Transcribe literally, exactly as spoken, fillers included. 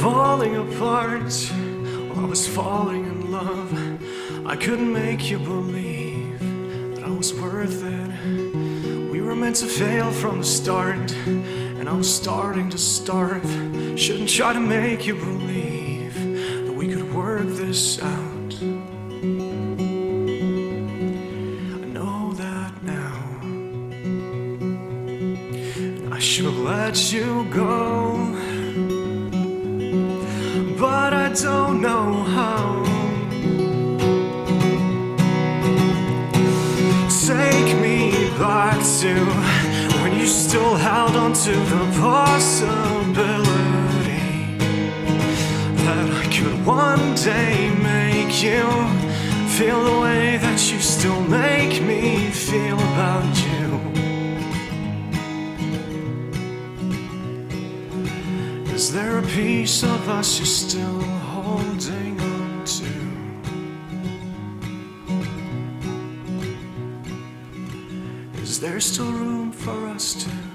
falling apart, while I was falling in love, I couldn't make you believe that I was worth it. We were meant to fail from the start, and I was starting to starve. Shouldn't try to make you believe that we could work this out. I know that now, and I should have let you go, but I don't know how. Take me back to when you still held on to the possibility that I could one day make you feel the way that you still make me feel about you. Is there a piece of us you're still holding on to? Is there still room for us to